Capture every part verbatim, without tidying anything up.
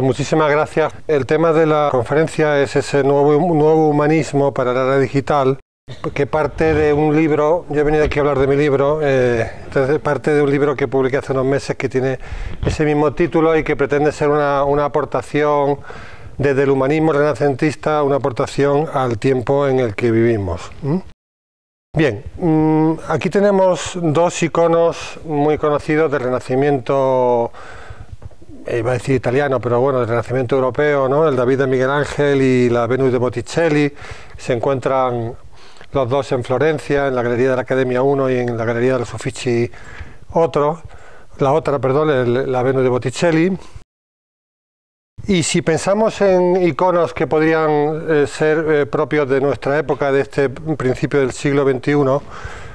Muchísimas gracias. El tema de la conferencia es ese nuevo, nuevo humanismo para la era digital, que parte de un libro, yo he venido aquí a hablar de mi libro, eh, entonces parte de un libro que publiqué hace unos meses que tiene ese mismo título y que pretende ser una, una aportación desde el humanismo renacentista, una aportación al tiempo en el que vivimos. ¿Mm? Bien, mmm, aquí tenemos dos iconos muy conocidos del Renacimiento, iba a decir italiano, pero bueno, del Renacimiento europeo, ¿no? El David de Miguel Ángel y la Venus de Botticelli. Se encuentran los dos en Florencia, en la Galería de la Academia uno y en la Galería de los Uffizi otro, la otra, perdón, el, la Venus de Botticelli. Y si pensamos en iconos que podrían eh, ser eh, propios de nuestra época, de este principio del siglo veintiuno,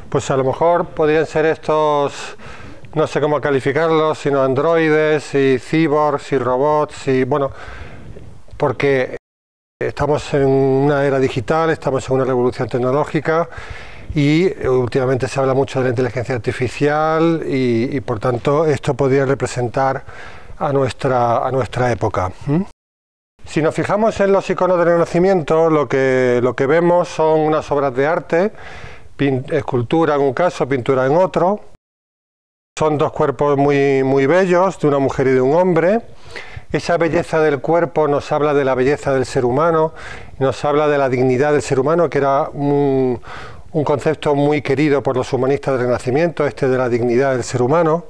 pues a lo mejor podrían ser estos, no sé cómo calificarlos, sino androides y cyborgs y robots, y bueno, porque estamos en una era digital, estamos en una revolución tecnológica y últimamente se habla mucho de la inteligencia artificial y, y por tanto esto podría representar a nuestra, a nuestra época. ¿Mm? Si nos fijamos en los iconos del Renacimiento, lo que, lo que vemos son unas obras de arte, pin, escultura en un caso, pintura en otro. Son dos cuerpos muy, muy bellos, de una mujer y de un hombre. Esa belleza del cuerpo nos habla de la belleza del ser humano, nos habla de la dignidad del ser humano, que era un, un concepto muy querido por los humanistas del Renacimiento, este de la dignidad del ser humano.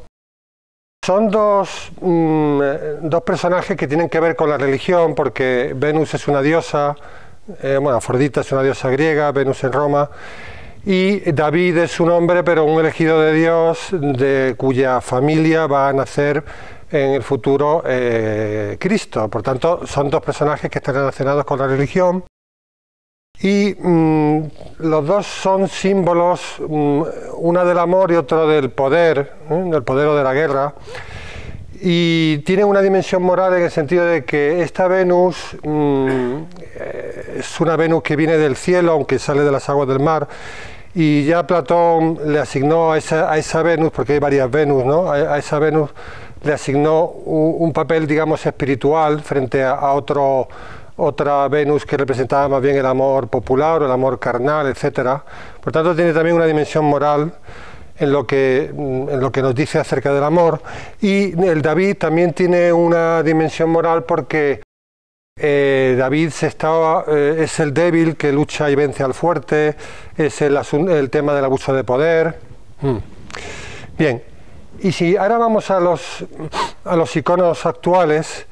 Son dos, mmm, dos personajes que tienen que ver con la religión, porque Venus es una diosa, eh, bueno, Afrodita es una diosa griega, Venus en Roma, y David es un hombre, pero un elegido de Dios, de cuya familia va a nacer en el futuro eh, Cristo. Por tanto, son dos personajes que están relacionados con la religión. Y mmm, los dos son símbolos, mmm, una del amor y otro del poder, ¿eh? del poder o de la guerra, y tienen una dimensión moral en el sentido de que esta Venus mmm, es una Venus que viene del cielo, aunque sale de las aguas del mar, y ya Platón le asignó a esa, a esa Venus, porque hay varias Venus, ¿no? a, a esa Venus le asignó un, un papel, digamos, espiritual frente a, a otro... otra Venus que representaba más bien el amor popular o el amor carnal, etcétera. Por tanto, tiene también una dimensión moral en lo que, en lo que nos dice acerca del amor. Y el David también tiene una dimensión moral porque eh, David se está, eh, es el débil que lucha y vence al fuerte, es el, el tema del abuso de poder. Mm. Bien, y si ahora vamos a los, a los iconos actuales,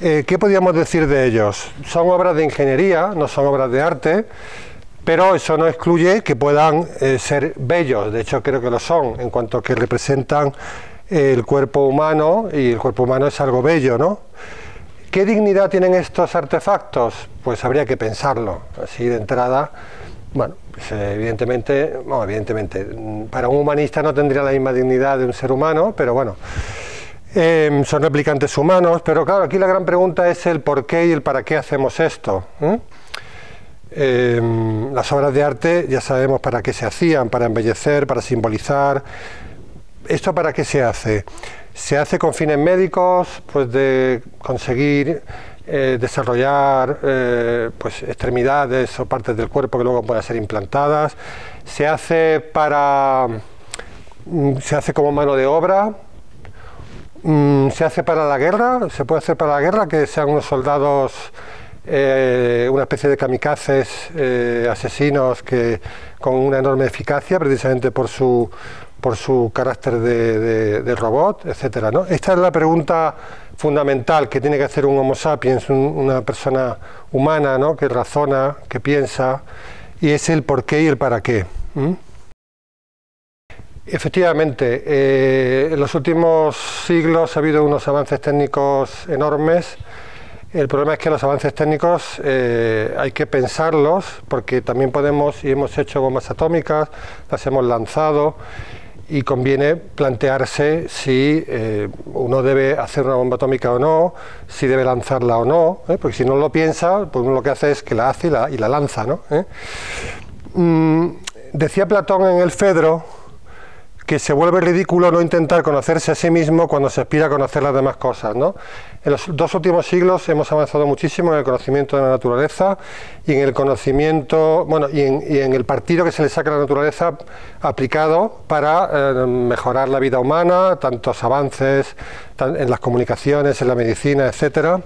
Eh, ¿qué podríamos decir de ellos? Son obras de ingeniería, no son obras de arte, pero eso no excluye que puedan eh, ser bellos. De hecho, creo que lo son, en cuanto que representan eh, el cuerpo humano, y el cuerpo humano es algo bello, ¿no? ¿Qué dignidad tienen estos artefactos? Pues habría que pensarlo, así de entrada. Bueno, pues, evidentemente, no, evidentemente, para un humanista no tendría la misma dignidad de un ser humano, pero bueno. Eh, son replicantes humanos, pero claro, aquí la gran pregunta es el por qué y el para qué hacemos esto. ¿Mm? Eh, las obras de arte ya sabemos para qué se hacían, para embellecer, para simbolizar. ¿Esto para qué se hace? Se hace con fines médicos, pues de conseguir eh, desarrollar eh, pues extremidades o partes del cuerpo que luego puedan ser implantadas. Se hace para... se hace como mano de obra. ¿Se hace para la guerra? ¿Se puede hacer para la guerra? Que sean unos soldados, eh, una especie de kamikazes, eh, asesinos, que con una enorme eficacia, precisamente por su, por su carácter de, de, de robot, etcétera, ¿no? Esta es la pregunta fundamental que tiene que hacer un homo sapiens, un, una persona humana, ¿no? Que razona, que piensa, y es el por qué y el para qué. ¿Mm? Efectivamente, eh, en los últimos siglos ha habido unos avances técnicos enormes. El problema es que los avances técnicos eh, hay que pensarlos, porque también podemos, y hemos hecho bombas atómicas, las hemos lanzado, y conviene plantearse si eh, uno debe hacer una bomba atómica o no, si debe lanzarla o no, ¿eh? Porque si no lo piensa, pues uno lo que hace es que la hace y la, y la lanza, ¿no? ¿Eh? Mm, decía Platón en el Fedro que se vuelve ridículo no intentar conocerse a sí mismo cuando se aspira a conocer las demás cosas, ¿no? En los dos últimos siglos hemos avanzado muchísimo en el conocimiento de la naturaleza y en el conocimiento, bueno, y en, y en el partido que se le saca a la naturaleza aplicado para eh, mejorar la vida humana, tantos avances tan, en las comunicaciones, en la medicina, etcétera.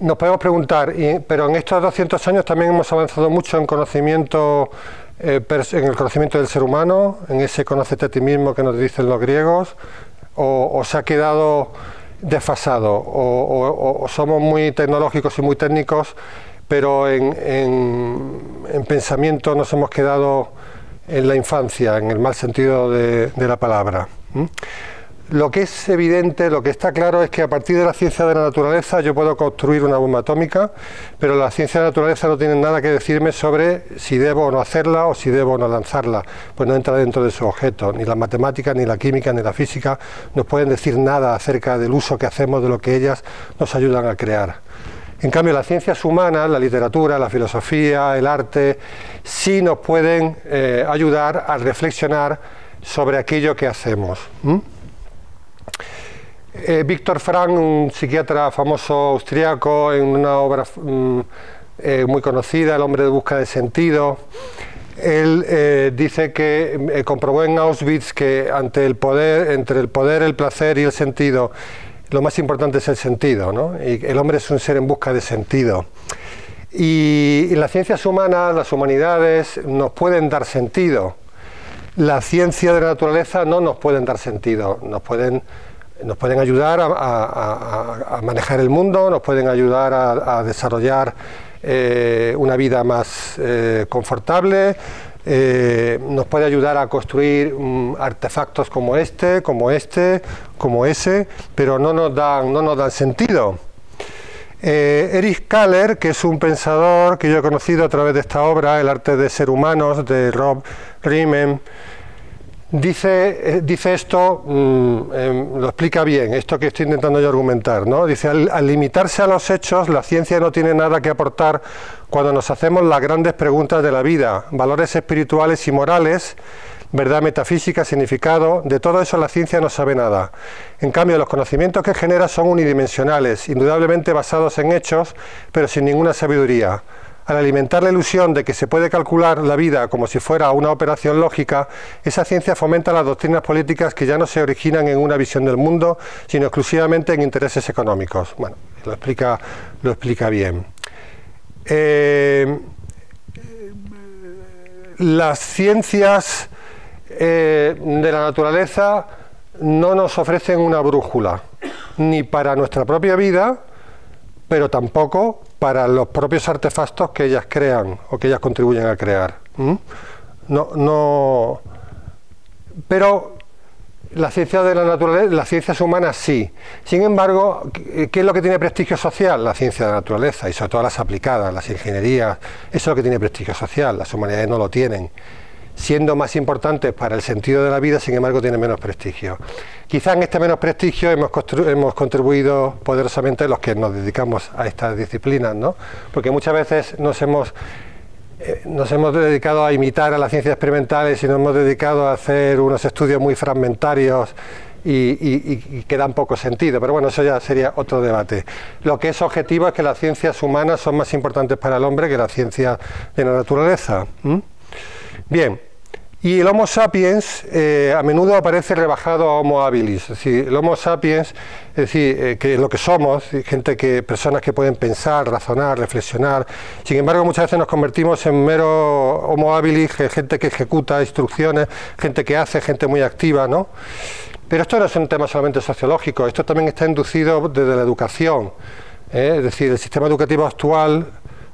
Nos podemos preguntar, y, pero en estos doscientos años también hemos avanzado mucho en conocimiento, Eh, en el conocimiento del ser humano, en ese conócete a ti mismo que nos dicen los griegos, o, o se ha quedado desfasado, o, o, o somos muy tecnológicos y muy técnicos, pero en, en, en pensamiento nos hemos quedado en la infancia, en el mal sentido de, de la palabra. ¿Mm? Lo que es evidente, lo que está claro es que a partir de la ciencia de la naturaleza yo puedo construir una bomba atómica, pero la ciencia de la naturaleza no tiene nada que decirme sobre si debo o no hacerla o si debo o no lanzarla, pues no entra dentro de su objeto. Ni la matemática, ni la química, ni la física nos pueden decir nada acerca del uso que hacemos de lo que ellas nos ayudan a crear. En cambio, las ciencias humanas, la literatura, la filosofía, el arte, sí nos pueden eh, ayudar a reflexionar sobre aquello que hacemos. ¿Mm? Eh, Viktor Frankl, un psiquiatra famoso austriaco, en una obra mm, eh, muy conocida, El hombre de busca de sentido, él eh, dice que eh, comprobó en Auschwitz que ante el poder, entre el poder, el placer y el sentido, lo más importante es el sentido, ¿no? Y el hombre es un ser en busca de sentido. Y, y las ciencias humanas, las humanidades, nos pueden dar sentido. La ciencia de la naturaleza no nos pueden dar sentido, nos pueden... nos pueden ayudar a, a, a manejar el mundo, nos pueden ayudar a, a desarrollar eh, una vida más eh, confortable, eh, nos puede ayudar a construir um, artefactos como este, como este, como ese, pero no nos dan, no nos dan sentido. Eh, Erich Kahler, que es un pensador que yo he conocido a través de esta obra, El arte de ser humanos, de Rob Riemann, Dice, dice esto, mmm, eh, lo explica bien, esto que estoy intentando yo argumentar, ¿no? Dice, al, al limitarse a los hechos, la ciencia no tiene nada que aportar cuando nos hacemos las grandes preguntas de la vida, valores espirituales y morales, verdad metafísica, significado, de todo eso la ciencia no sabe nada. En cambio, los conocimientos que genera son unidimensionales, indudablemente basados en hechos, pero sin ninguna sabiduría. Al alimentar la ilusión de que se puede calcular la vida como si fuera una operación lógica, esa ciencia fomenta las doctrinas políticas que ya no se originan en una visión del mundo, sino exclusivamente en intereses económicos. Bueno, lo explica, lo explica bien. Eh, las ciencias eh, de la naturaleza no nos ofrecen una brújula, ni para nuestra propia vida, pero tampoco para los propios artefactos que ellas crean o que ellas contribuyen a crear. ¿Mm? No, no... Pero la ciencia de la naturaleza, las ciencias humanas sí. Sin embargo, ¿qué es lo que tiene prestigio social? La ciencia de la naturaleza, y sobre todo las aplicadas, las ingenierías, eso es lo que tiene prestigio social, las humanidades no lo tienen. Siendo más importantes para el sentido de la vida, sin embargo, tienen menos prestigio. Quizá en este menos prestigio hemos, hemos contribuido poderosamente los que nos dedicamos a estas disciplinas, ¿no? Porque muchas veces nos hemos, eh, nos hemos dedicado a imitar a las ciencias experimentales y nos hemos dedicado a hacer unos estudios muy fragmentarios y, y, y que dan poco sentido, pero bueno, eso ya sería otro debate. Lo que es objetivo es que las ciencias humanas son más importantes para el hombre que las ciencias de la naturaleza. ¿Mm? Bien, y el Homo sapiens eh, a menudo aparece rebajado a Homo habilis, es decir, el Homo sapiens, es decir, eh, que lo que somos, gente que, personas que pueden pensar, razonar, reflexionar, sin embargo muchas veces nos convertimos en mero Homo habilis, gente que ejecuta instrucciones, gente que hace, gente muy activa, ¿no? Pero esto no es un tema solamente sociológico, esto también está inducido desde la educación, ¿eh? Es decir, el sistema educativo actual,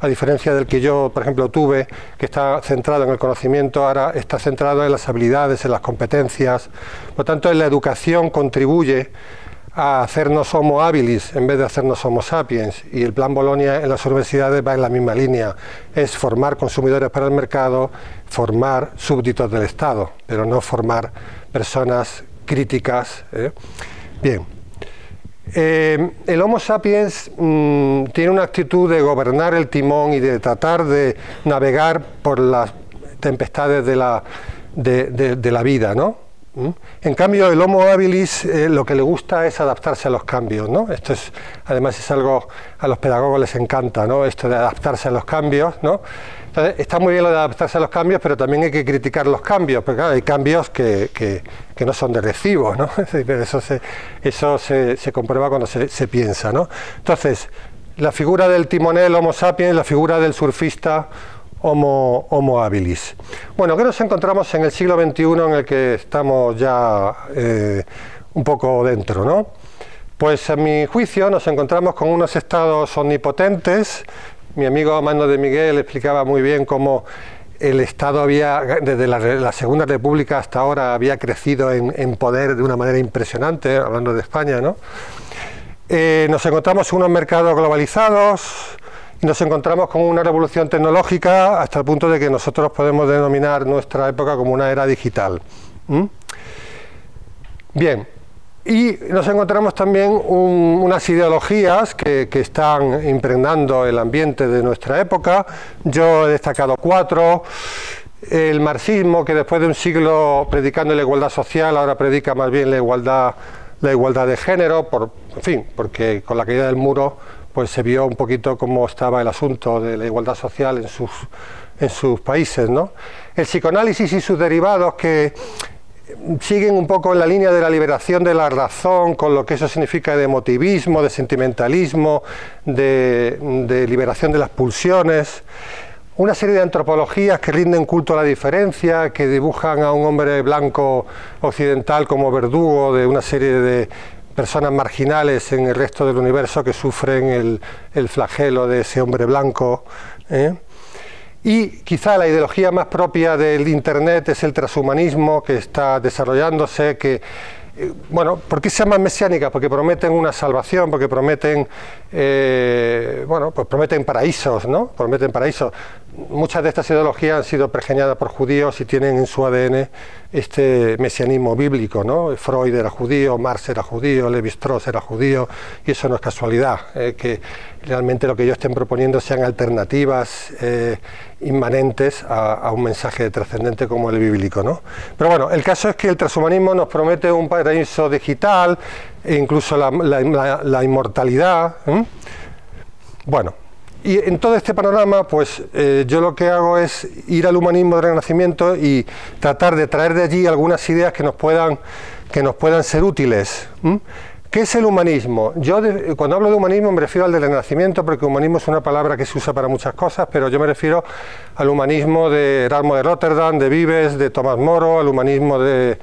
a diferencia del que yo, por ejemplo, tuve, que está centrado en el conocimiento, ahora está centrado en las habilidades, en las competencias. Por tanto, la educación contribuye a hacernos homo habilis en vez de hacernos homo sapiens. Y el Plan Bolonia en las universidades va en la misma línea. Es formar consumidores para el mercado, formar súbditos del Estado, pero no formar personas críticas, ¿eh? Bien. Eh, el Homo sapiens mmm, tiene una actitud de gobernar el timón y de tratar de navegar por las tempestades de la, de, de, de la vida, ¿no? ¿Mm? En cambio, el Homo habilis eh, lo que le gusta es adaptarse a los cambios, ¿no? Esto es, además, es algo a los pedagogos les encanta, ¿no? Esto de adaptarse a los cambios, ¿no? Entonces, está muy bien lo de adaptarse a los cambios, pero también hay que criticar los cambios, porque claro, hay cambios que, que, que no son de recibo, ¿no? Pero eso se, eso se, se comprueba cuando se, se piensa, ¿no? Entonces, la figura del timonel Homo sapiens, la figura del surfista Homo, homo habilis. Bueno, ¿qué nos encontramos en el siglo veintiuno en el que estamos ya eh, un poco dentro, ¿no? Pues a mi juicio nos encontramos con unos estados omnipotentes. Mi amigo Amando de Miguel explicaba muy bien cómo el Estado había, desde la, la Segunda República hasta ahora, había crecido en, en poder de una manera impresionante, hablando de España, ¿no? Eh, nos encontramos unos mercados globalizados, y nos encontramos con una revolución tecnológica hasta el punto de que nosotros podemos denominar nuestra época como una era digital. ¿Mm? Bien. Y nos encontramos también un, unas ideologías que, que están impregnando el ambiente de nuestra época. Yo he destacado cuatro: el marxismo, que después de un siglo predicando la igualdad social, ahora predica más bien la igualdad, la igualdad de género, por, en fin, porque con la caída del muro pues se vio un poquito cómo estaba el asunto de la igualdad social en sus, en sus países, ¿no? El psicoanálisis y sus derivados, que siguen un poco en la línea de la liberación de la razón, con lo que eso significa de emotivismo, de sentimentalismo, de, de liberación de las pulsiones. Una serie de antropologías que rinden culto a la diferencia, que dibujan a un hombre blanco occidental como verdugo de una serie de personas marginales en el resto del universo que sufren el, el flagelo de ese hombre blanco, ¿eh? Y quizá la ideología más propia del Internet es el transhumanismo, que está desarrollándose, que, bueno, ¿por qué se llaman mesiánicas? Porque prometen una salvación, porque prometen, eh, bueno, pues prometen paraísos, ¿no? Prometen paraísos. Muchas de estas ideologías han sido pergeñadas por judíos y tienen en su A D N este mesianismo bíblico, ¿no? Freud era judío, Marx era judío, Lévi-Strauss era judío, y eso no es casualidad, eh, que realmente lo que ellos estén proponiendo sean alternativas eh, inmanentes a, a un mensaje trascendente como el bíblico, ¿no? Pero bueno, el caso es que el transhumanismo nos promete un paraíso digital, e incluso la, la, la, la inmortalidad, ¿eh? Bueno. Y en todo este panorama, pues eh, yo lo que hago es ir al humanismo del Renacimiento y tratar de traer de allí algunas ideas que nos puedan, que nos puedan ser útiles. ¿Mm? ¿Qué es el humanismo? Yo de, cuando hablo de humanismo me refiero al del Renacimiento, porque humanismo es una palabra que se usa para muchas cosas, pero yo me refiero al humanismo de Erasmo de Rotterdam, de Vives, de Tomás Moro, al humanismo de,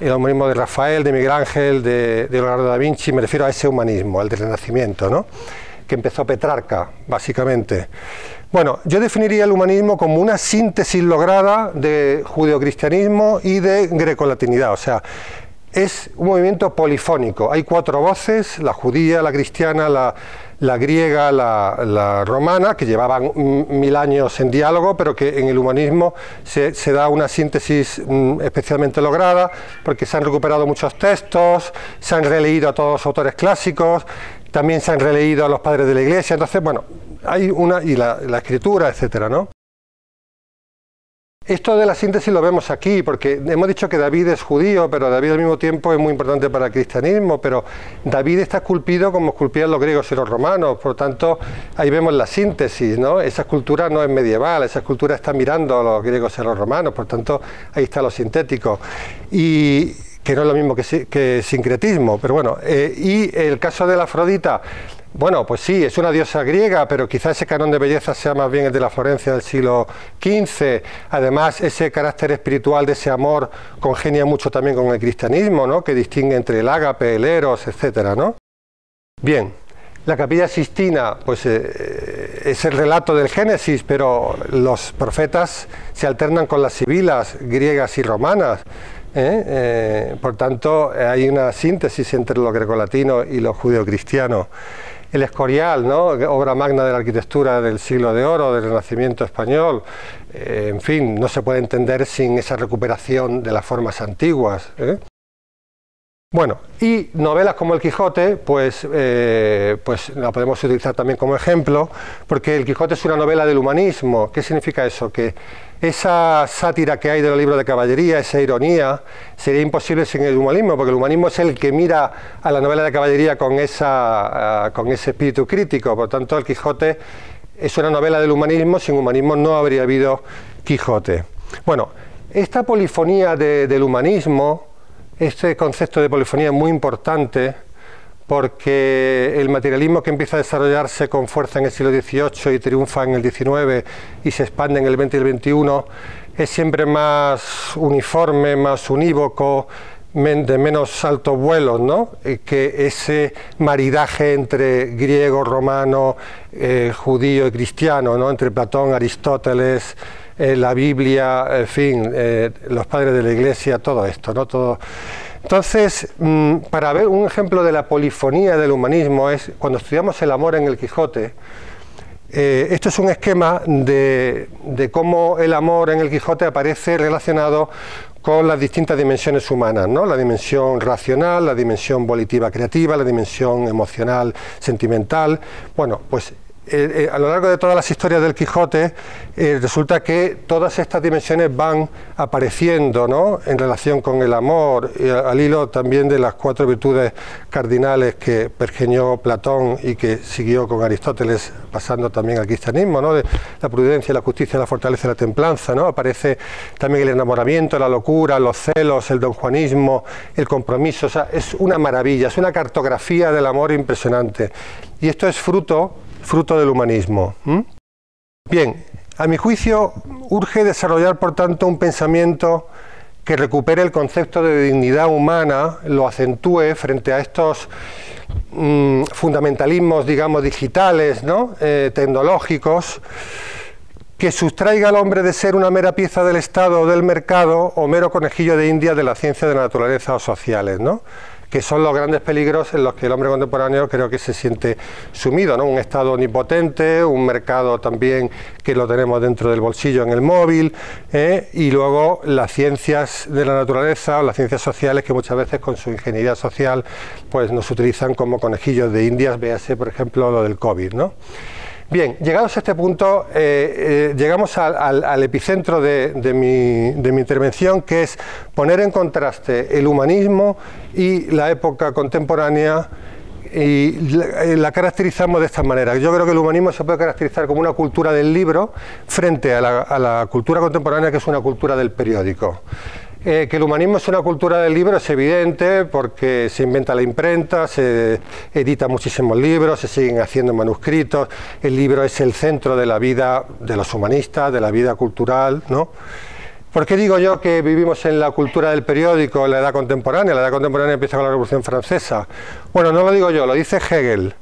el humanismo de Rafael, de Miguel Ángel, de, de Leonardo da Vinci. Me refiero a ese humanismo, al del Renacimiento, ¿no? Que empezó Petrarca, básicamente. Bueno, yo definiría el humanismo como una síntesis lograda de judeocristianismo y de grecolatinidad, o sea, es un movimiento polifónico, hay cuatro voces, la judía, la cristiana, la, la griega, la, la romana, que llevaban mil años en diálogo, pero que en el humanismo se, se da una síntesis mm, especialmente lograda, porque se han recuperado muchos textos, se han releído a todos los autores clásicos, también se han releído a los padres de la Iglesia, entonces, bueno, hay una, y la, la escritura, etcétera, ¿no? Esto de la síntesis lo vemos aquí, porque hemos dicho que David es judío, pero David al mismo tiempo es muy importante para el cristianismo, pero David está esculpido como esculpían los griegos y los romanos, por lo tanto, ahí vemos la síntesis, ¿no? Esa escultura no es medieval, esa escultura está mirando a los griegos y a los romanos, por lo tanto, ahí está lo sintético. Y que no es lo mismo que, que sincretismo, pero bueno, eh, y el caso de la Afrodita, bueno, pues sí, es una diosa griega, pero quizá ese canon de belleza sea más bien el de la Florencia del siglo quince, además ese carácter espiritual de ese amor congenia mucho también con el cristianismo, ¿no? Que distingue entre el ágape, el eros, etcétera, ¿no? Bien, la Capilla Sistina, pues eh, es el relato del Génesis, pero los profetas se alternan con las sibilas griegas y romanas, ¿Eh? Eh, por tanto, hay una síntesis entre lo grecolatino y lo judeocristiano. El Escorial, ¿no? Obra magna de la arquitectura del siglo de oro, del Renacimiento español, eh, en fin, no se puede entender sin esa recuperación de las formas antiguas, ¿eh? Bueno, y novelas como El Quijote, pues, eh, pues la podemos utilizar también como ejemplo, porque El Quijote es una novela del humanismo. ¿Qué significa eso? Que esa sátira que hay de los libros de caballería, esa ironía, sería imposible sin el humanismo, porque el humanismo es el que mira a la novela de caballería con, esa, uh, con ese espíritu crítico. Por tanto, El Quijote es una novela del humanismo. Sin humanismo no habría habido Quijote. Bueno, esta polifonía de, del humanismo... Este concepto de polifonía es muy importante porque el materialismo, que empieza a desarrollarse con fuerza en el siglo dieciocho y triunfa en el diecinueve y se expande en el veinte y el veintiuno, es siempre más uniforme, más unívoco, de menos altos vuelos, ¿no? Que ese maridaje entre griego, romano, eh, judío y cristiano, ¿no? Entre Platón, Aristóteles, Eh, la Biblia, en fin, eh, los padres de la Iglesia, todo esto, ¿no? Todo. Entonces, mmm, para ver un ejemplo de la polifonía del humanismo es cuando estudiamos el amor en El Quijote. Eh, esto es un esquema de, de cómo el amor en El Quijote aparece relacionado con las distintas dimensiones humanas, ¿no? La dimensión racional, la dimensión volitiva creativa, la dimensión emocional sentimental. Bueno, pues Eh, eh, a lo largo de todas las historias del Quijote eh, resulta que todas estas dimensiones van apareciendo, ¿no? En relación con el amor, eh, al hilo también de las cuatro virtudes cardinales que pergeñó Platón y que siguió con Aristóteles, pasando también al cristianismo, ¿no? De la prudencia, la justicia, la fortaleza, la templanza, ¿no? Aparece también el enamoramiento, la locura, los celos, el donjuanismo, el compromiso. O sea, es una maravilla, es una cartografía del amor impresionante, y esto es fruto fruto del humanismo. ¿Mm? Bien, a mi juicio urge desarrollar, por tanto, un pensamiento que recupere el concepto de dignidad humana, lo acentúe frente a estos mmm, fundamentalismos, digamos, digitales, ¿no? Eh, tecnológicos, que sustraiga al hombre de ser una mera pieza del Estado o del mercado, o mero conejillo de India de la ciencia de la naturaleza o sociales, ¿no? Que son los grandes peligros en los que el hombre contemporáneo creo que se siente sumido, ¿no? Un Estado omnipotente, un mercado también que lo tenemos dentro del bolsillo, en el móvil, ¿eh? Y luego las ciencias de la naturaleza o las ciencias sociales, que muchas veces con su ingeniería social pues nos utilizan como conejillos de Indias, véase por ejemplo lo del COVID, ¿no? Bien, llegados a este punto, eh, eh, llegamos al, al, al epicentro de, de, mi, de mi intervención, que es poner en contraste el humanismo y la época contemporánea, y la, la caracterizamos de esta manera. Yo creo que el humanismo se puede caracterizar como una cultura del libro frente a la, a la cultura contemporánea, que es una cultura del periódico. Eh, que el humanismo es una cultura del libro es evidente, porque se inventa la imprenta, se editan muchísimos libros, se siguen haciendo manuscritos, el libro es el centro de la vida de los humanistas, de la vida cultural, ¿no? ¿Por qué digo yo que vivimos en la cultura del periódico en la edad contemporánea? La edad contemporánea empieza con la Revolución Francesa. Bueno, no lo digo yo, lo dice Hegel.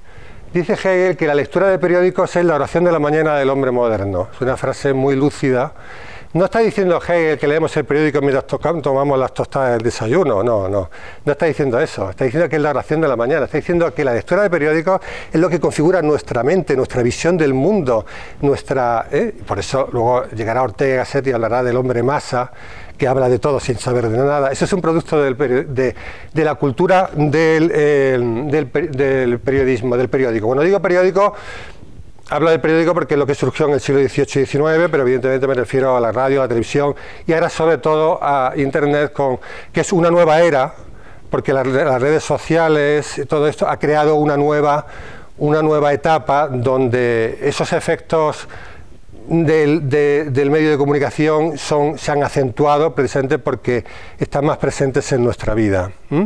Dice Hegel que la lectura de periódicos es la oración de la mañana del hombre moderno. Es una frase muy lúcida. No está diciendo Hegel que leemos el periódico mientras tomamos las tostadas del desayuno, no, no, no está diciendo eso, está diciendo que es la oración de la mañana, está diciendo que la lectura de periódicos es lo que configura nuestra mente, nuestra visión del mundo, nuestra... ¿eh? Por eso luego llegará Ortega Gasset y hablará del hombre masa, que habla de todo sin saber de nada. Eso es un producto del, de, de la cultura del, eh, del, del periodismo, del periódico. Cuando digo periódico, hablo del periódico porque es lo que surgió en el siglo dieciocho y diecinueve, pero evidentemente me refiero a la radio, a la televisión, y ahora sobre todo a Internet, con, que es una nueva era, porque las, las redes sociales, todo esto ha creado una nueva, una nueva etapa donde esos efectos del, de, del medio de comunicación son, se han acentuado precisamente porque están más presentes en nuestra vida. ¿Mm?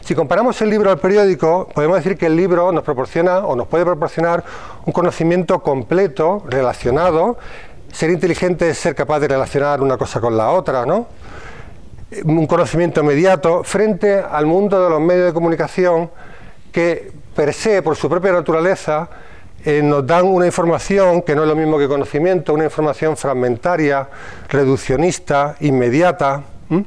Si comparamos el libro al periódico, podemos decir que el libro nos proporciona o nos puede proporcionar un conocimiento completo, relacionado. Ser inteligente es ser capaz de relacionar una cosa con la otra, ¿no? Un conocimiento inmediato frente al mundo de los medios de comunicación, que per se, por su propia naturaleza, eh, nos dan una información que no es lo mismo que conocimiento, una información fragmentaria, reduccionista, inmediata. ¿Mm?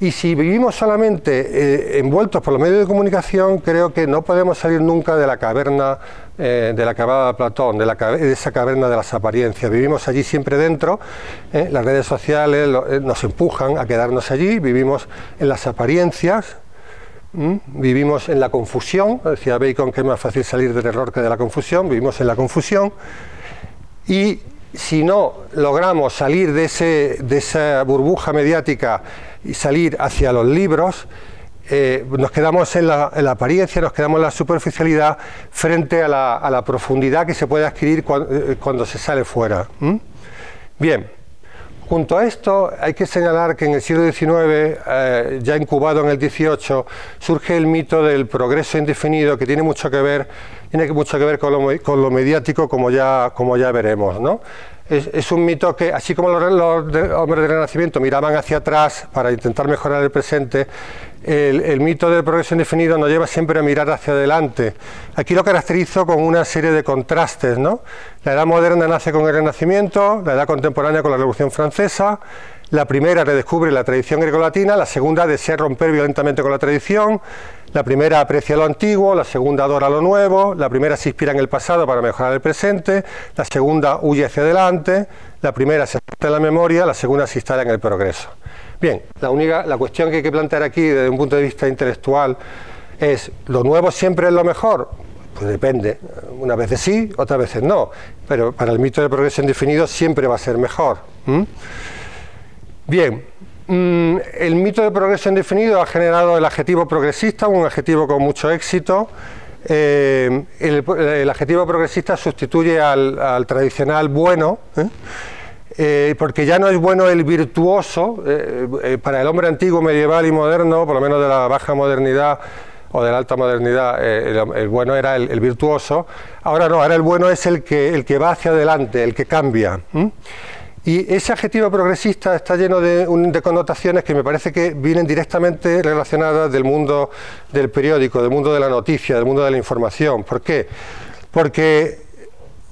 Y si vivimos solamente eh, envueltos por los medios de comunicación, creo que no podemos salir nunca de la caverna eh, de la cavada de Platón, de, la, de esa caverna de las apariencias. Vivimos allí siempre dentro, eh, las redes sociales lo, eh, nos empujan a quedarnos allí, vivimos en las apariencias, ¿Mm? Vivimos en la confusión, decía Bacon que es más fácil salir del error que de la confusión, vivimos en la confusión, y si no logramos salir de, ese, de esa burbuja mediática y salir hacia los libros, eh, nos quedamos en la, en la apariencia, nos quedamos en la superficialidad frente a la, a la profundidad que se puede adquirir cuando, eh, cuando se sale fuera. ¿Mm? Bien. Junto a esto, hay que señalar que en el siglo diecinueve, eh, ya incubado en el dieciocho, surge el mito del progreso indefinido, que tiene mucho que ver, tiene mucho que ver con, lo, con lo mediático, como ya, como ya veremos, ¿no? Es, es un mito que, así como los, los de, hombres del Renacimiento miraban hacia atrás para intentar mejorar el presente, el, el mito del progreso indefinido nos lleva siempre a mirar hacia adelante. Aquí lo caracterizo con una serie de contrastes, ¿no? La edad moderna nace con el Renacimiento, la edad contemporánea con la Revolución Francesa, la primera redescubre la tradición grecolatina, la segunda desea romper violentamente con la tradición, la primera aprecia lo antiguo, la segunda adora lo nuevo, la primera se inspira en el pasado para mejorar el presente, la segunda huye hacia adelante, la primera se asienta en la memoria, la segunda se instala en el progreso. Bien, la única, la cuestión que hay que plantear aquí desde un punto de vista intelectual es, ¿lo nuevo siempre es lo mejor? Pues depende, unas veces sí, otras veces no, pero para el mito del progreso indefinido siempre va a ser mejor. ¿Mm? Bien. Mm, el mito de progreso indefinido ha generado el adjetivo progresista, un adjetivo con mucho éxito. Eh, el, el adjetivo progresista sustituye al, al tradicional bueno, ¿eh? Eh, porque ya no es bueno el virtuoso. Eh, eh, para el hombre antiguo, medieval y moderno, por lo menos de la baja modernidad o de la alta modernidad, eh, el, el bueno era el, el virtuoso. Ahora no, ahora el bueno es el que, el que va hacia adelante, el que cambia. ¿Eh? Y ese adjetivo progresista está lleno de, de connotaciones que me parece que vienen directamente relacionadas del mundo del periódico, del mundo de la noticia, del mundo de la información. ¿Por qué? Porque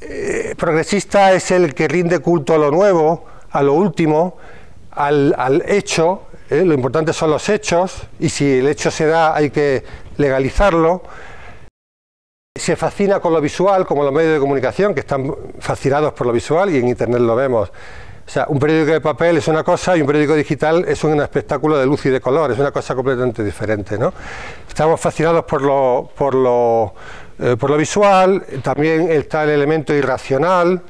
eh, progresista es el que rinde culto a lo nuevo, a lo último, al, al hecho, ¿eh? Lo importante son los hechos, y si el hecho se da hay que legalizarlo. Se fascina con lo visual, como los medios de comunicación, que están fascinados por lo visual, y en Internet lo vemos. O sea, un periódico de papel es una cosa y un periódico digital es un espectáculo de luz y de color, es una cosa completamente diferente, ¿no? Estamos fascinados por lo, por lo, eh, por lo visual, también está el elemento irracional,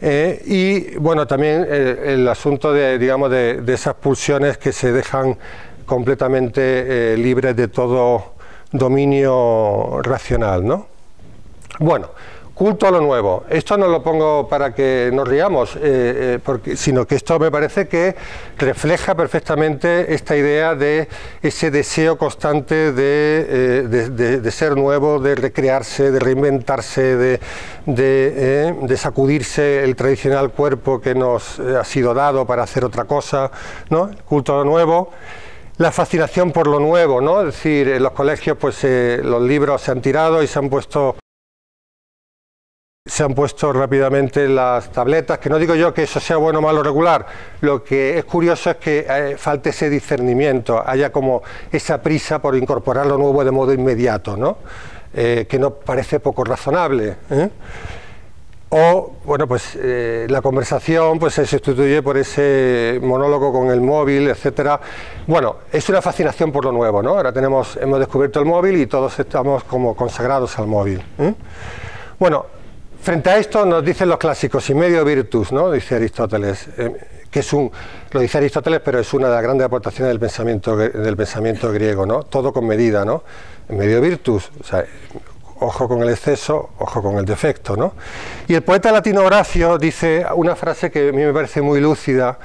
eh, y, bueno, también el, el asunto de, digamos, de, de esas pulsiones que se dejan completamente eh, libres de todo dominio racional, ¿no? Bueno, culto a lo nuevo. Esto no lo pongo para que nos riamos, eh, eh, porque, sino que esto me parece que refleja perfectamente esta idea de ese deseo constante de, eh, de, de, de ser nuevo, de recrearse, de reinventarse, de, de, eh, de sacudirse el tradicional cuerpo que nos ha sido dado para hacer otra cosa, ¿no? Culto a lo nuevo. La fascinación por lo nuevo, ¿no? Es decir, en los colegios pues eh, los libros se han tirado y se han puesto... se han puesto rápidamente las tabletas, que no digo yo que eso sea bueno, malo, regular, lo que es curioso es que eh, falte ese discernimiento, haya como esa prisa por incorporar lo nuevo de modo inmediato, ¿no? Eh, que no parece poco razonable, ¿eh? O, bueno, pues eh, la conversación pues, se sustituye por ese monólogo con el móvil, etcétera. Bueno, es una fascinación por lo nuevo, ¿no? Ahora tenemos, hemos descubierto el móvil y todos estamos como consagrados al móvil, ¿eh? Bueno, frente a esto nos dicen los clásicos, y medio virtus, ¿no? Dice Aristóteles, eh, que es un, lo dice Aristóteles, pero es una de las grandes aportaciones del pensamiento, del pensamiento griego, ¿no? Todo con medida, ¿no? Medio virtus, o sea... ojo con el exceso, ojo con el defecto, ¿no? Y el poeta latino Horacio dice una frase que a mí me parece muy lúcida.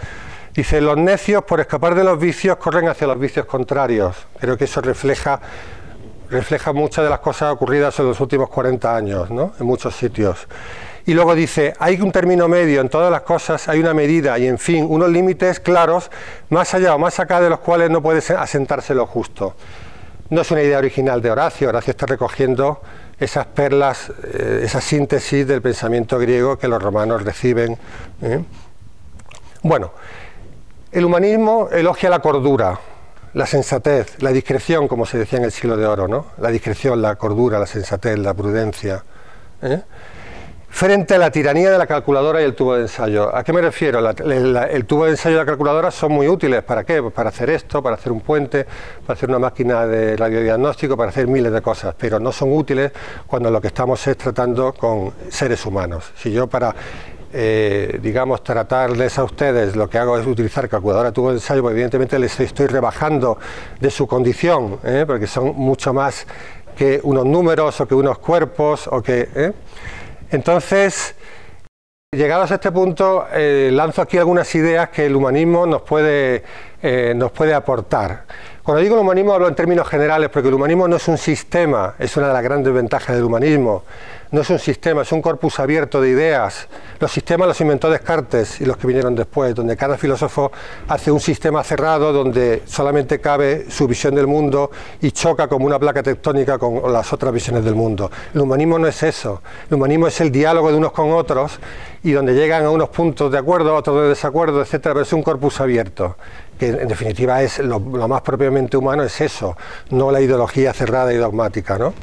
Dice, los necios por escapar de los vicios corren hacia los vicios contrarios. Creo que eso refleja, refleja muchas de las cosas ocurridas en los últimos cuarenta años, ¿no? En muchos sitios. Y luego dice, hay un término medio en todas las cosas, hay una medida y, en fin, unos límites claros, más allá o más acá de los cuales no puede asentarse lo justo. No es una idea original de Horacio, Horacio está recogiendo esas perlas, eh, esa síntesis del pensamiento griego que los romanos reciben, ¿eh? Bueno, el humanismo elogia la cordura, la sensatez, la discreción, como se decía en el siglo de oro, ¿no? La discreción, la cordura, la sensatez, la prudencia, ¿eh? frente a la tiranía de la calculadora y el tubo de ensayo. ¿A qué me refiero? La, la, el tubo de ensayo y la calculadora son muy útiles. ¿Para qué? Pues para hacer esto, para hacer un puente, para hacer una máquina de radiodiagnóstico, para hacer miles de cosas, pero no son útiles cuando lo que estamos es tratando con seres humanos. Si yo para... Eh, digamos, tratarles a ustedes, lo que hago es utilizar calculadora, tubo de ensayo, porque evidentemente les estoy rebajando de su condición, ¿eh? Porque son mucho más que unos números o que unos cuerpos o que... ¿eh? Entonces, llegados a este punto, eh, lanzo aquí algunas ideas que el humanismo nos puede, eh, nos puede aportar. Cuando digo el humanismo hablo en términos generales, porque el humanismo no es un sistema, es una de las grandes ventajas del humanismo. No es un sistema, es un corpus abierto de ideas. Los sistemas los inventó Descartes y los que vinieron después, donde cada filósofo hace un sistema cerrado donde solamente cabe su visión del mundo y choca como una placa tectónica con las otras visiones del mundo. El humanismo no es eso. El humanismo es el diálogo de unos con otros y donde llegan a unos puntos de acuerdo, a otros de desacuerdo, etcétera, pero es un corpus abierto, que en definitiva es lo, lo más propiamente humano, es eso, no la ideología cerrada y dogmática, ¿no?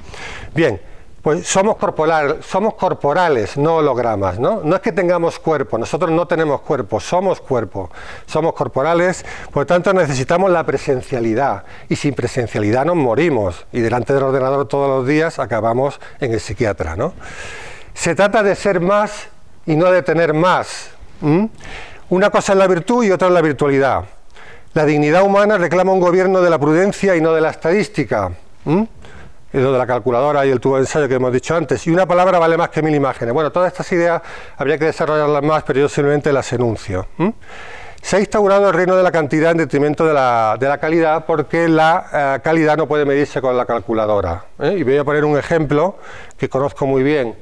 Bien, pues somos, corporal, somos corporales, no hologramas, ¿no? No es que tengamos cuerpo, nosotros no tenemos cuerpo, somos cuerpo, somos corporales, por lo tanto necesitamos la presencialidad, y sin presencialidad nos morimos, y delante del ordenador todos los días acabamos en el psiquiatra, ¿no? Se trata de ser más y no de tener más. ¿Mm? Una cosa es la virtud y otra es la virtualidad. La dignidad humana reclama un gobierno de la prudencia y no de la estadística. ¿Mm? Lo de la calculadora y el tubo de ensayo que hemos dicho antes. Y una palabra vale más que mil imágenes. Bueno, todas estas ideas habría que desarrollarlas más, pero yo simplemente las enuncio. ¿Mm? Se ha instaurado el reino de la cantidad en detrimento de la, de la calidad, porque la eh, calidad no puede medirse con la calculadora, ¿eh? Y voy a poner un ejemplo que conozco muy bien.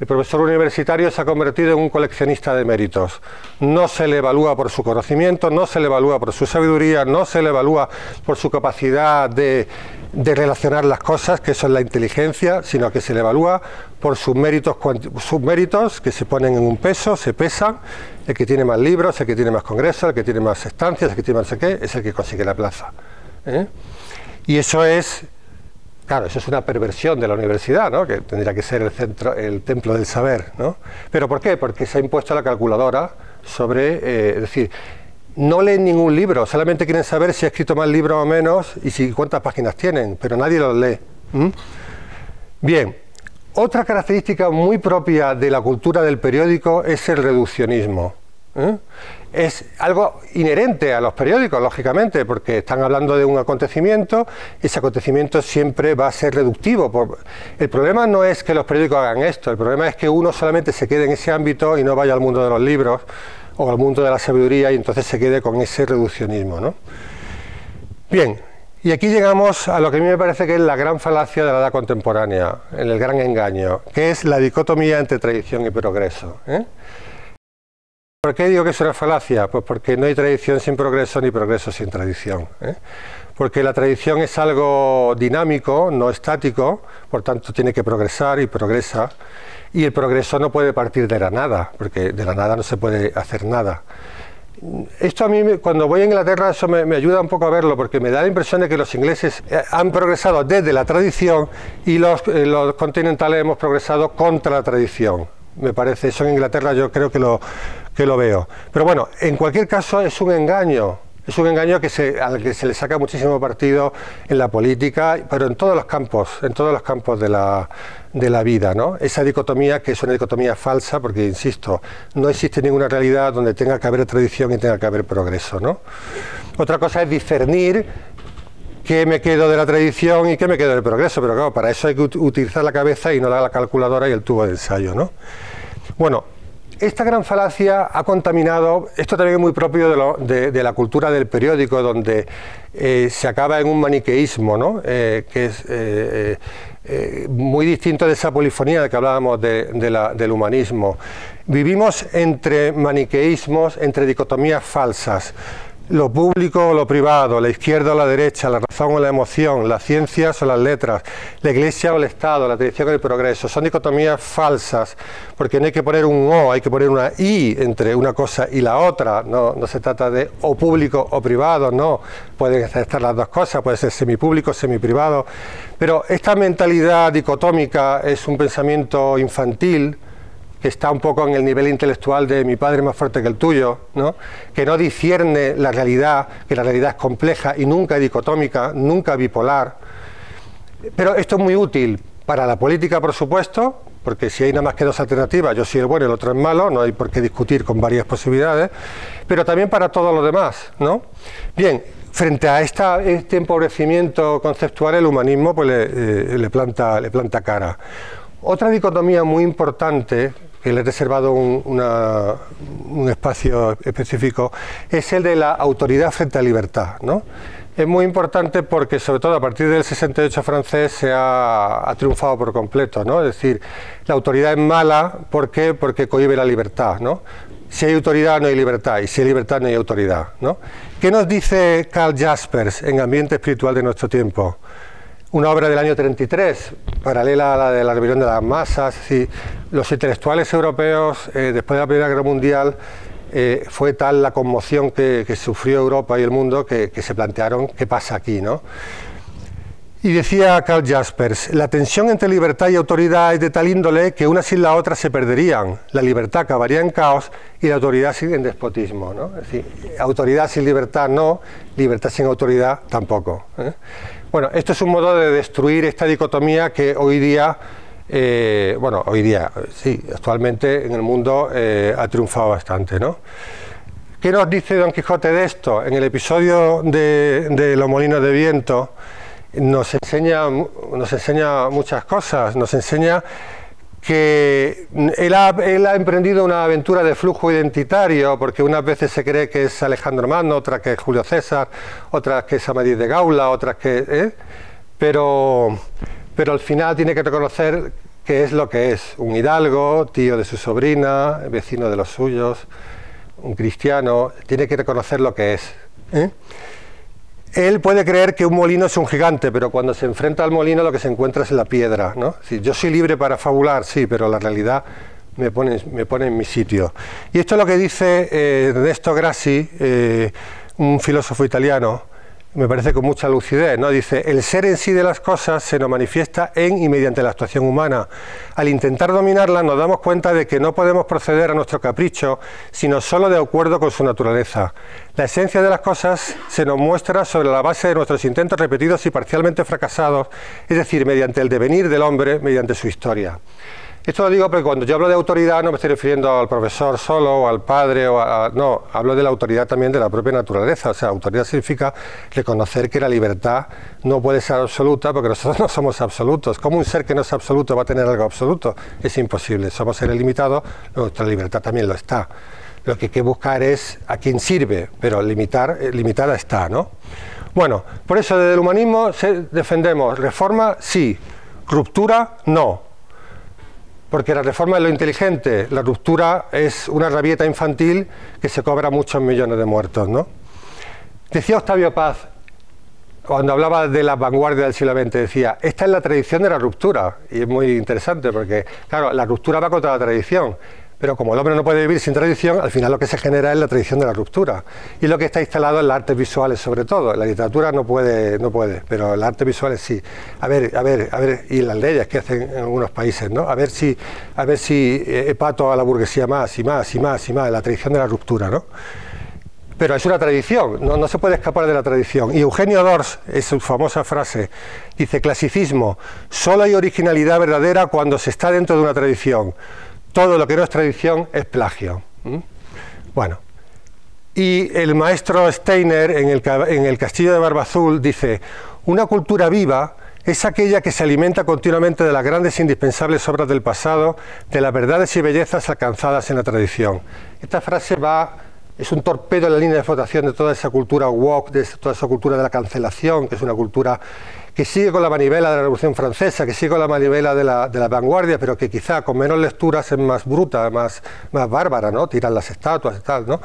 El profesor universitario se ha convertido en un coleccionista de méritos. No se le evalúa por su conocimiento, no se le evalúa por su sabiduría, no se le evalúa por su capacidad de, de relacionar las cosas, que eso es la inteligencia, sino que se le evalúa por sus méritos, sus méritos que se ponen en un peso, se pesan. El que tiene más libros, el que tiene más congresos, el que tiene más estancias, el que tiene más no sé qué, es el que consigue la plaza. ¿Eh? Y eso es... Claro, eso es una perversión de la universidad, ¿no? Que tendría que ser el centro, el templo del saber, ¿no? ¿Pero por qué? Porque se ha impuesto la calculadora sobre... Eh, es decir, no leen ningún libro, solamente quieren saber si ha escrito más libros o menos y si cuántas páginas tienen, pero nadie los lee. ¿Mm? Bien, otra característica muy propia de la cultura del periódico es el reduccionismo. ¿Eh? Es algo inherente a los periódicos, lógicamente, porque están hablando de un acontecimiento, ese acontecimiento siempre va a ser reductivo. Por... El problema no es que los periódicos hagan esto, el problema es que uno solamente se quede en ese ámbito y no vaya al mundo de los libros o al mundo de la sabiduría y entonces se quede con ese reduccionismo, ¿no? Bien, y aquí llegamos a lo que a mí me parece que es la gran falacia de la edad contemporánea, el gran engaño, que es la dicotomía entre tradición y progreso, ¿eh? ¿Por qué digo que es una falacia? Pues porque no hay tradición sin progreso ni progreso sin tradición, ¿eh? Porque la tradición es algo dinámico, no estático, por tanto tiene que progresar y progresa, y el progreso no puede partir de la nada, porque de la nada no se puede hacer nada. Esto a mí, cuando voy a Inglaterra, eso me, me ayuda un poco a verlo, porque me da la impresión de que los ingleses han progresado desde la tradición y los, eh, los continentales hemos progresado contra la tradición. Me parece, eso en Inglaterra yo creo que lo, que lo veo. Pero bueno, en cualquier caso es un engaño, es un engaño que se, al que se le saca muchísimo partido en la política, pero en todos los campos, en todos los campos de la, de la vida, ¿no? Esa dicotomía que es una dicotomía falsa, porque insisto, no existe ninguna realidad donde tenga que haber tradición y tenga que haber progreso, ¿no? Otra cosa es discernir qué me quedo de la tradición y qué me quedo del progreso, pero claro, para eso hay que utilizar la cabeza y no la calculadora y el tubo de ensayo, ¿no? Bueno, esta gran falacia ha contaminado, esto también es muy propio de, lo, de, de la cultura del periódico, donde eh, se acaba en un maniqueísmo, ¿no? Eh, que es eh, eh, muy distinto de esa polifonía de que hablábamos de, de la, del humanismo. Vivimos entre maniqueísmos, entre dicotomías falsas. Lo público o lo privado, la izquierda o la derecha, la razón o la emoción, las ciencias o las letras, la iglesia o el Estado, la tradición o el progreso, son dicotomías falsas, porque no hay que poner un O, hay que poner una I entre una cosa y la otra, no, no se trata de o público o privado, no, pueden estar las dos cosas, puede ser semipúblico, semiprivado, pero esta mentalidad dicotómica es un pensamiento infantil, está un poco en el nivel intelectual de mi padre más fuerte que el tuyo, ¿no? Que no discierne la realidad, que la realidad es compleja y nunca dicotómica, nunca bipolar. Pero esto es muy útil para la política, por supuesto, porque si hay nada más que dos alternativas, yo soy el bueno y el otro es malo, no hay por qué discutir con varias posibilidades, pero también para todos los demás, ¿no? Bien, frente a esta, este empobrecimiento conceptual, el humanismo pues, le, eh, le, planta, le planta cara. Otra dicotomía muy importante, que le he reservado un, una, un espacio específico, es el de la autoridad frente a libertad, ¿no? Es muy importante porque, sobre todo a partir del sesenta y ocho francés, se ha, ha triunfado por completo, ¿no? Es decir, la autoridad es mala, ¿por qué? Porque cohíbe la libertad, ¿no? Si hay autoridad no hay libertad, y si hay libertad no hay autoridad, ¿no? ¿Qué nos dice Carl Jaspers en Ambiente Espiritual de Nuestro Tiempo? Una obra del año treinta y tres, paralela a la de la rebelión de las masas. Sí, los intelectuales europeos, eh, después de la Primera Guerra Mundial, eh, fue tal la conmoción que, que sufrió Europa y el mundo que, que se plantearon qué pasa aquí, ¿no? Y decía Carl Jaspers, la tensión entre libertad y autoridad es de tal índole que una sin la otra se perderían, la libertad acabaría en caos y la autoridad en despotismo, ¿no? Es decir, autoridad sin libertad no, libertad sin autoridad tampoco, ¿eh? Bueno, esto es un modo de destruir esta dicotomía que hoy día, eh, bueno, hoy día, sí, actualmente en el mundo eh, ha triunfado bastante, ¿no? ¿Qué nos dice Don Quijote de esto? En el episodio de, de Los Molinos de Viento, Nos enseña, nos enseña muchas cosas, nos enseña que él ha, él ha emprendido una aventura de flujo identitario, porque unas veces se cree que es Alejandro Magno, otras que es Julio César, otras que es Amadís de Gaula, otras que... ¿eh? Pero, pero al final tiene que reconocer que es lo que es, un hidalgo, tío de su sobrina, vecino de los suyos, un cristiano, tiene que reconocer lo que es, ¿eh? Él puede creer que un molino es un gigante, pero cuando se enfrenta al molino lo que se encuentra es la piedra, ¿no? Si yo soy libre para fabular, sí, pero la realidad me pone, me pone en mi sitio. Y esto es lo que dice eh, Ernesto Grassi, eh, un filósofo italiano, me parece con mucha lucidez, ¿no? Dice, el ser en sí de las cosas se nos manifiesta en y mediante la actuación humana. Al intentar dominarla nos damos cuenta de que no podemos proceder a nuestro capricho, sino solo de acuerdo con su naturaleza. La esencia de las cosas se nos muestra sobre la base de nuestros intentos repetidos y parcialmente fracasados, es decir, mediante el devenir del hombre, mediante su historia. Esto lo digo porque cuando yo hablo de autoridad no me estoy refiriendo al profesor solo, o al padre, o a, no, hablo de la autoridad también de la propia naturaleza. O sea, autoridad significa reconocer que la libertad no puede ser absoluta, porque nosotros no somos absolutos. ¿Cómo un ser que no es absoluto va a tener algo absoluto? Es imposible, somos seres limitados, nuestra libertad también lo está. Lo que hay que buscar es a quién sirve, pero limitar, limitada está, ¿no? Bueno, por eso desde el humanismo defendemos reforma, sí, ruptura, no. Porque la reforma es lo inteligente, la ruptura es una rabieta infantil que se cobra muchos millones de muertos, ¿no? Decía Octavio Paz, cuando hablaba de las vanguardias del siglo veinte, decía, esta es la tradición de la ruptura, y es muy interesante porque, claro, la ruptura va contra la tradición, pero como el hombre no puede vivir sin tradición, al final lo que se genera es la tradición de la ruptura, y lo que está instalado en las artes visuales sobre todo, la literatura no puede, no puede, pero las artes visuales sí. A ver, a ver, a ver, y las leyes que hacen en algunos países, ¿no? A ver si, a ver si hepato a la burguesía más, y más, y más, y más, la tradición de la ruptura, ¿no? Pero es una tradición, no, no se puede escapar de la tradición. Y Eugenio Dors, es su famosa frase, dice, clasicismo, solo hay originalidad verdadera cuando se está dentro de una tradición. Todo lo que no es tradición es plagio. ¿Mm? Bueno, y el maestro Steiner, en el, en el Castillo de Barbazul, dice, una cultura viva es aquella que se alimenta continuamente de las grandes e indispensables obras del pasado, de las verdades y bellezas alcanzadas en la tradición. Esta frase va... es un torpedo en la línea de flotación de toda esa cultura woke, de toda esa cultura de la cancelación, que es una cultura que sigue con la manivela de la Revolución Francesa, que sigue con la manivela de la, de la vanguardia, pero que quizá con menos lecturas es más bruta, más, más bárbara, ¿no? Tiran las estatuas y tal, ¿no?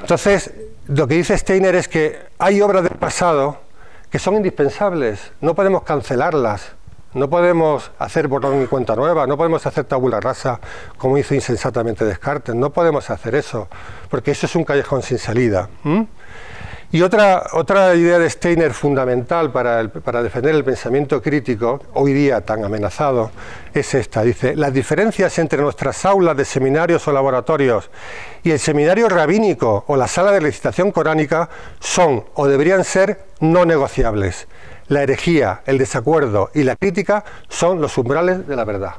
Entonces, lo que dice Steiner es que hay obras del pasado que son indispensables, no podemos cancelarlas, no podemos hacer borrón y cuenta nueva, no podemos hacer tabula rasa como hizo insensatamente Descartes, no podemos hacer eso, porque eso es un callejón sin salida. ¿Mm? Y otra, otra idea de Steiner fundamental para, el, para defender el pensamiento crítico, hoy día tan amenazado, es esta. Dice, las diferencias entre nuestras aulas de seminarios o laboratorios y el seminario rabínico o la sala de recitación coránica son o deberían ser no negociables. La herejía, el desacuerdo y la crítica son los umbrales de la verdad.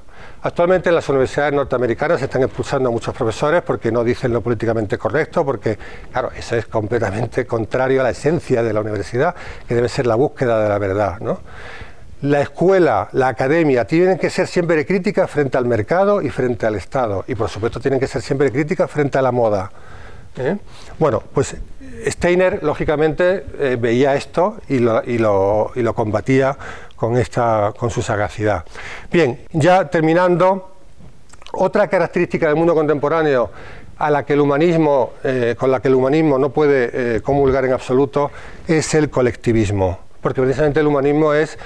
Actualmente en las universidades norteamericanas se están expulsando a muchos profesores porque no dicen lo políticamente correcto, porque, claro, eso es completamente contrario a la esencia de la universidad, que debe ser la búsqueda de la verdad, ¿no? La escuela, la academia, tienen que ser siempre críticas frente al mercado y frente al Estado, y por supuesto tienen que ser siempre críticas frente a la moda. ¿Eh? Bueno, pues Steiner, lógicamente, eh, veía esto y lo, y lo, y lo combatía con, esta, con su sagacidad. Bien, ya terminando, otra característica del mundo contemporáneo a la que el humanismo, eh, con la que el humanismo no puede eh, comulgar en absoluto, es el colectivismo, porque precisamente el humanismo es...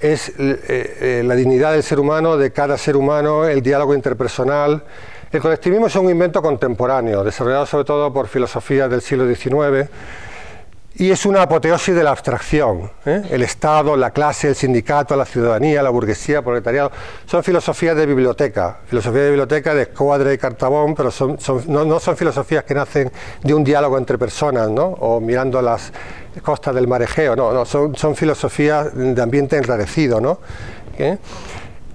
es eh, eh, la dignidad del ser humano, de cada ser humano, el diálogo interpersonal. El colectivismo es un invento contemporáneo, desarrollado sobre todo por filosofías del siglo diecinueve, y es una apoteosis de la abstracción, ¿eh? El Estado, la clase, el sindicato, la ciudadanía, la burguesía, el proletariado, son filosofías de biblioteca, filosofía de biblioteca de Escuadre y Cartabón, pero son, son, no, no son filosofías que nacen de un diálogo entre personas, ¿no? O mirando las costas del mar Egeo, no, no son, son filosofías de ambiente enrarecido, ¿no? ¿Eh?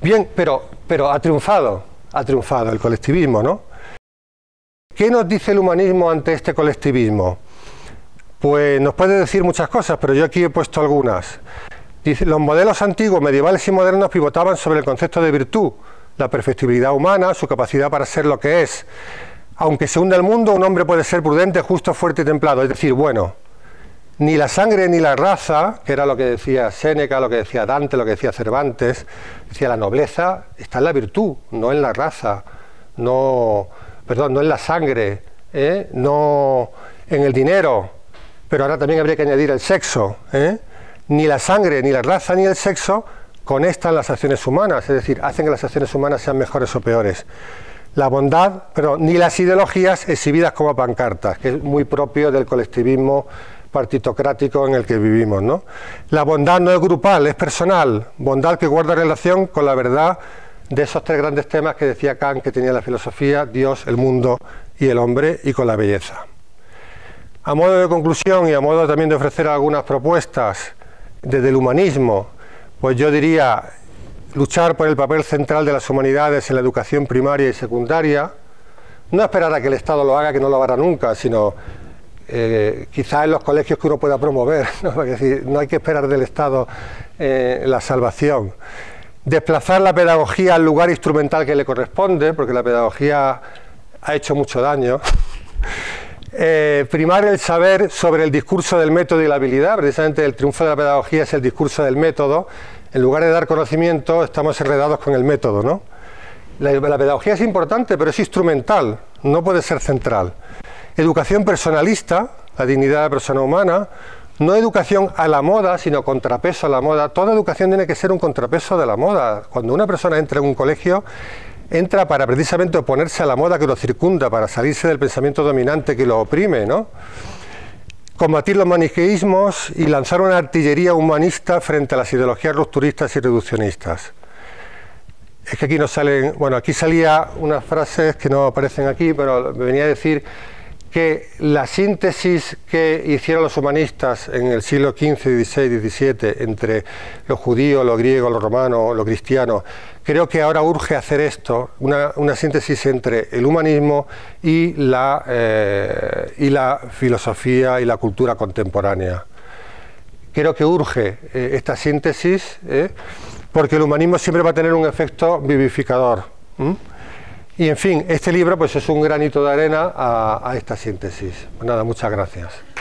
Bien, pero, pero ha triunfado, ha triunfado el colectivismo, ¿no? ¿Qué nos dice el humanismo ante este colectivismo? Pues nos puede decir muchas cosas, pero yo aquí he puesto algunas. Dice, los modelos antiguos, medievales y modernos pivotaban sobre el concepto de virtud, la perfectibilidad humana, su capacidad para ser lo que es. Aunque se hunda el mundo, un hombre puede ser prudente, justo, fuerte y templado. Es decir, bueno, ni la sangre ni la raza, que era lo que decía Séneca, lo que decía Dante, lo que decía Cervantes, decía la nobleza está en la virtud, no en la raza, no, perdón, no en la sangre, ¿eh? No en el dinero. Pero ahora también habría que añadir el sexo, ¿eh? Ni la sangre, ni la raza, ni el sexo conectan las acciones humanas, es decir, hacen que las acciones humanas sean mejores o peores. La bondad, pero ni las ideologías exhibidas como pancartas, que es muy propio del colectivismo partitocrático en el que vivimos, ¿no? La bondad no es grupal, es personal, bondad que guarda relación con la verdad de esos tres grandes temas que decía Kant, que tenía la filosofía, Dios, el mundo y el hombre, y con la belleza. A modo de conclusión y a modo también de ofrecer algunas propuestas desde el humanismo, pues yo diría luchar por el papel central de las humanidades en la educación primaria y secundaria, no esperar a que el Estado lo haga, que no lo hará nunca, sino eh, quizás en los colegios que uno pueda promover, ¿no? Es decir, no hay que esperar del Estado eh, la salvación. Desplazar la pedagogía al lugar instrumental que le corresponde, porque la pedagogía ha hecho mucho daño. Eh, primar el saber sobre el discurso del método y la habilidad, precisamente el triunfo de la pedagogía es el discurso del método, en lugar de dar conocimiento estamos enredados con el método, ¿no? La, la pedagogía es importante, pero es instrumental, no puede ser central. Educación personalista, la dignidad de la persona humana, no educación a la moda, sino contrapeso a la moda, toda educación tiene que ser un contrapeso de la moda. Cuando una persona entra en un colegio, entra para precisamente oponerse a la moda que lo circunda, para salirse del pensamiento dominante que lo oprime, ¿no? Combatir los maniqueísmos y lanzar una artillería humanista frente a las ideologías rupturistas y reduccionistas. Es que aquí no salen... Bueno, aquí salía unas frases que no aparecen aquí, pero me venía a decir que la síntesis que hicieron los humanistas en el siglo quince, dieciséis, diecisiete, entre los judíos, los griegos, los romanos, los cristianos, creo que ahora urge hacer esto, una, una síntesis entre el humanismo y la, eh, y la filosofía y la cultura contemporánea. Creo que urge eh, esta síntesis, ¿eh? Porque el humanismo siempre va a tener un efecto vivificador. ¿Mm? Y en fin, este libro pues es un granito de arena a, a esta síntesis. Pues nada, muchas gracias.